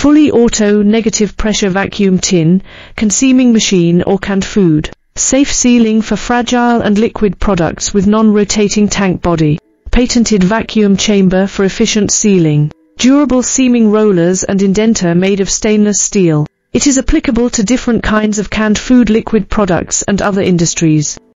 fully auto negative pressure vacuum tin, consuming machine or canned food. Safe sealing for fragile and liquid products with non-rotating tank body. Patented vacuum chamber for efficient sealing. Durable seaming rollers and indenter made of stainless steel. It is applicable to different kinds of canned food, liquid products and other industries.